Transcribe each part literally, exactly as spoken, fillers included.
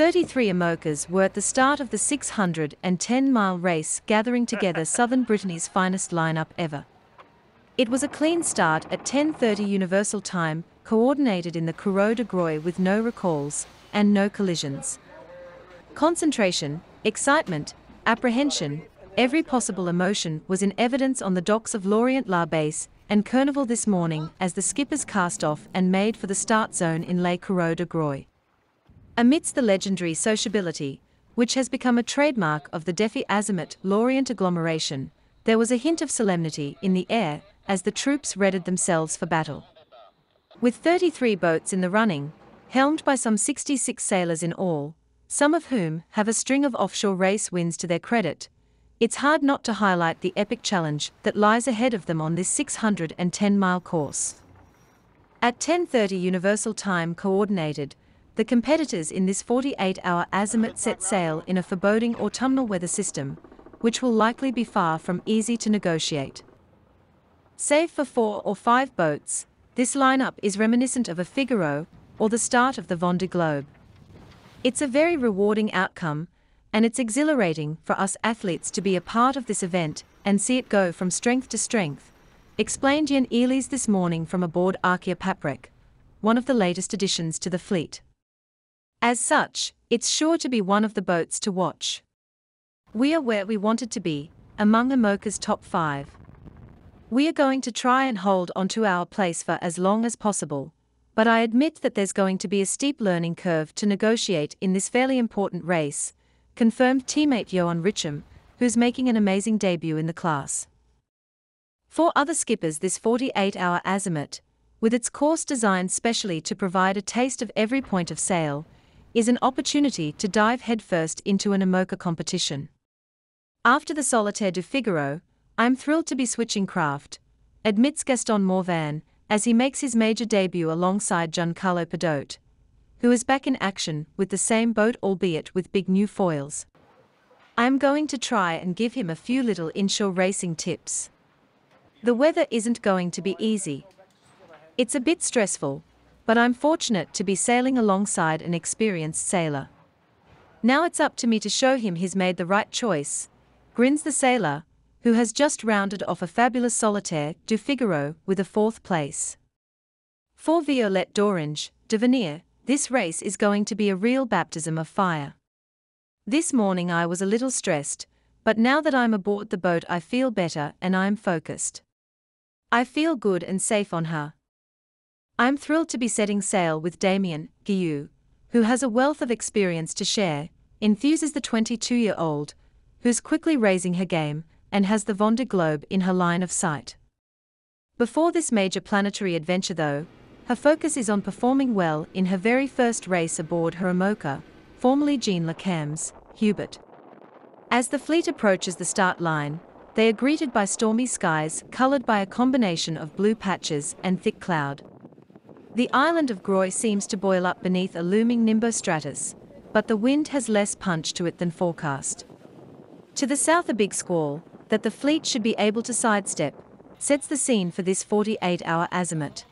thirty-three IMOCAs were at the start of the six hundred ten mile race, gathering together southern Brittany's finest lineup ever. It was a clean start at ten thirty Universal Time, coordinated in the Courreaux de Groix with no recalls and no collisions. Concentration, excitement, apprehension, every possible emotion was in evidence on the docks of Lorient La Base and Kernevel this morning as the skippers cast off and made for the start zone in Les Courreaux de Groix. Amidst the legendary sociability, which has become a trademark of the Défi Azimut-Lorient Agglomération, there was a hint of solemnity in the air as the troops readied themselves for battle. With thirty-three boats in the running, helmed by some sixty-six sailors in all, some of whom have a string of offshore race wins to their credit, it's hard not to highlight the epic challenge that lies ahead of them on this six hundred ten mile course. At ten thirty Universal Time coordinated, the competitors in this forty-eight hour Azimut set sail in a foreboding autumnal weather system, which will likely be far from easy to negotiate. Save for four or five boats, this lineup is reminiscent of a Figaro or the start of the Vendée Globe. It's a very rewarding outcome, and it's exhilarating for us athletes to be a part of this event and see it go from strength to strength, explained Jan Eelis this morning from aboard Arkea Paprec, one of the latest additions to the fleet. As such, it's sure to be one of the boats to watch. We are where we wanted to be, among IMOCA's top five. We are going to try and hold on to our place for as long as possible, but I admit that there's going to be a steep learning curve to negotiate in this fairly important race, confirmed teammate Johan Richem, who's making an amazing debut in the class. Four other skippers this forty-eight hour Azimut, with its course designed specially to provide a taste of every point of sail, is an opportunity to dive headfirst into an IMOCA competition. After the Solitaire de Figaro, I'm thrilled to be switching craft, admits Gaston Morvan, as he makes his major debut alongside Giancarlo Padote, who is back in action with the same boat albeit with big new foils. I am going to try and give him a few little inshore racing tips. The weather isn't going to be easy. It's a bit stressful, but I'm fortunate to be sailing alongside an experienced sailor. Now it's up to me to show him he's made the right choice, grins the sailor, who has just rounded off a fabulous Solitaire du Figaro with a fourth place. For Violette d'Orange, Devenir, this race is going to be a real baptism of fire. This morning I was a little stressed, but now that I'm aboard the boat I feel better and I'm focused. I feel good and safe on her. I'm thrilled to be setting sail with Damien Guilleux, who has a wealth of experience to share, enthuses the twenty-two-year-old, who's quickly raising her game and has the Vendée Globe in her line of sight. Before this major planetary adventure though, her focus is on performing well in her very first race aboard her IMOCA, formerly Jean Le Cam's, Hubert. As the fleet approaches the start line, they are greeted by stormy skies coloured by a combination of blue patches and thick cloud. The island of Groix seems to boil up beneath a looming nimbostratus, but the wind has less punch to it than forecast. To the south a big squall, that the fleet should be able to sidestep, sets the scene for this forty-eight hour Azimut.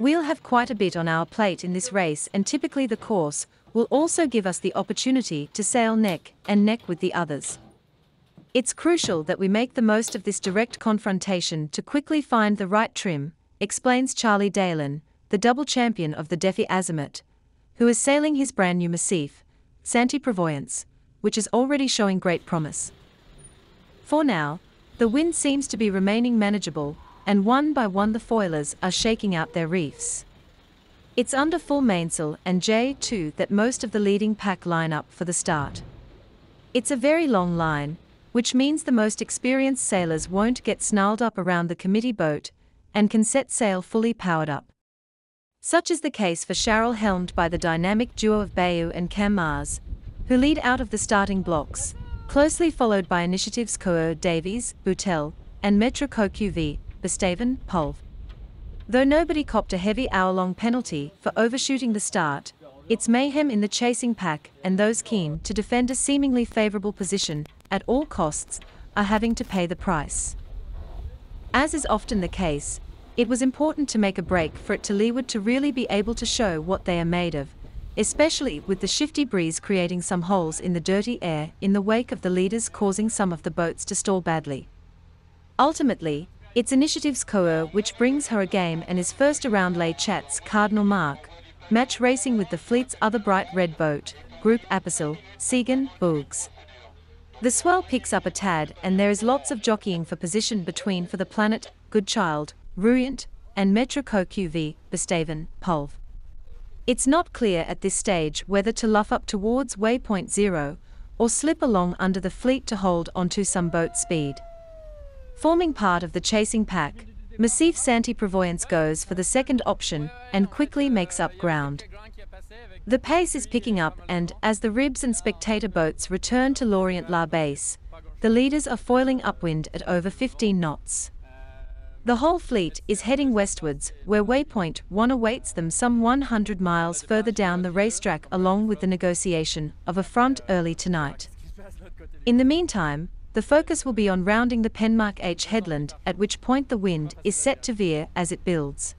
We'll have quite a bit on our plate in this race, and typically the course will also give us the opportunity to sail neck and neck with the others. It's crucial that we make the most of this direct confrontation to quickly find the right trim, explains Charlie Dalin, the double champion of the Défi Azimut, who is sailing his brand new Massif, Santee Provoyance, which is already showing great promise. For now, the wind seems to be remaining manageable, and one by one the foilers are shaking out their reefs. It's under full mainsail and J two that most of the leading pack line up for the start. It's a very long line, which means the most experienced sailors won't get snarled up around the committee boat, and can set sail fully powered up. Such is the case for Cheryl, helmed by the dynamic duo of Bayou and Cam Mars, who lead out of the starting blocks, closely followed by initiatives Coeur Davies, Boutel, and Metro CoQV, Bestaven, Polv. Though nobody copped a heavy hour-long penalty for overshooting the start, it's mayhem in the chasing pack, and those keen to defend a seemingly favourable position at all costs are having to pay the price. As is often the case, it was important to make a break for it to leeward to really be able to show what they are made of, especially with the shifty breeze creating some holes in the dirty air in the wake of the leaders, causing some of the boats to stall badly. Ultimately, it's Initiative's Coeur which brings her a game and is first around Les Chats Cardinal Mark, match racing with the fleet's other bright red boat, Group Apicil, Seagan, Boogs. The swell picks up a tad and there is lots of jockeying for position between For the Planet, Good Child, Ruient, and Metro CoQV, Bestaven, Polv. It's not clear at this stage whether to luff up towards waypoint zero or slip along under the fleet to hold onto some boat speed. Forming part of the chasing pack, Massif Santee Provoyance goes for the second option and quickly makes up ground. The pace is picking up, and as the ribs and spectator boats return to Lorient La Base, the leaders are foiling upwind at over fifteen knots. The whole fleet is heading westwards, where waypoint one awaits them some one hundred miles further down the racetrack, along with the negotiation of a front early tonight. In the meantime, the focus will be on rounding the Penmark H headland, at which point the wind is set to veer as it builds.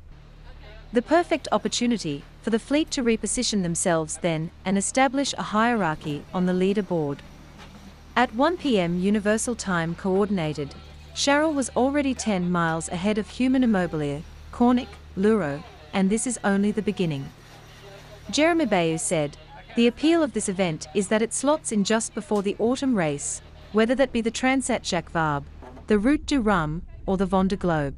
The perfect opportunity for the fleet to reposition themselves then and establish a hierarchy on the leaderboard. At one p m Universal Time Coordinated, Cheryl was already ten miles ahead of Human Immobilier, Cornic, Luro, and this is only the beginning. Jeremy Bayou said, "The appeal of this event is that it slots in just before the autumn race, whether that be the Transat Jacques Vabre, the Route du Rhum, or the Vendée Globe.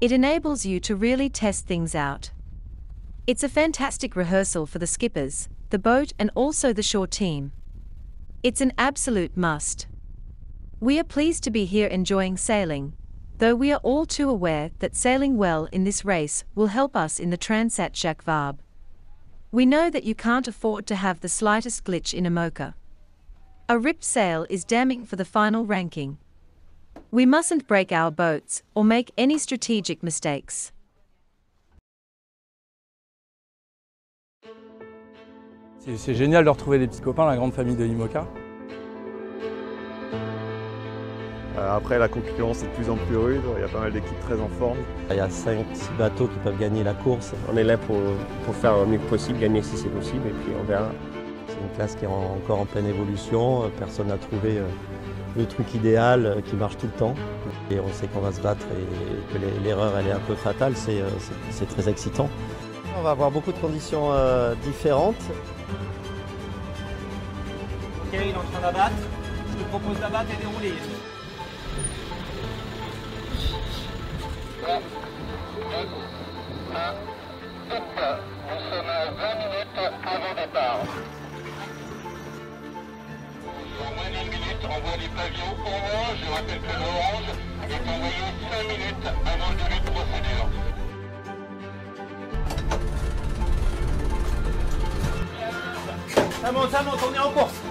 It enables you to really test things out. It's a fantastic rehearsal for the skippers, the boat, and also the shore team. It's an absolute must. We are pleased to be here enjoying sailing, though we are all too aware that sailing well in this race will help us in the Transat Jacques Vabre. We know that you can't afford to have the slightest glitch in IMOCA. A ripped sail is damning for the final ranking. We mustn't break our boats or make any strategic mistakes." C'est génial de retrouver des petits copains, la grande famille de l'IMOCA. Euh, après, la concurrence est de plus en plus rude, il y a pas mal d'équipes très en forme. Il y a cinq six bateaux qui peuvent gagner la course. On est là pour, pour faire le mieux possible, gagner si c'est possible, et puis on verra. Une classe qui est encore en pleine évolution, personne n'a trouvé le truc idéal qui marche tout le temps. Et on sait qu'on va se battre et que l'erreur elle est un peu fatale, c'est très excitant. On va avoir beaucoup de conditions différentes. Ok, il est en train d'abattre, je te propose d'abattre et dérouler. Nous sommes à vingt minutes avant départ. Minutes, on voit les pavillons orange, je rappelle que l'orange est envoyé cinq minutes avant le début de procédure. Ça monte, ça monte, on est en course.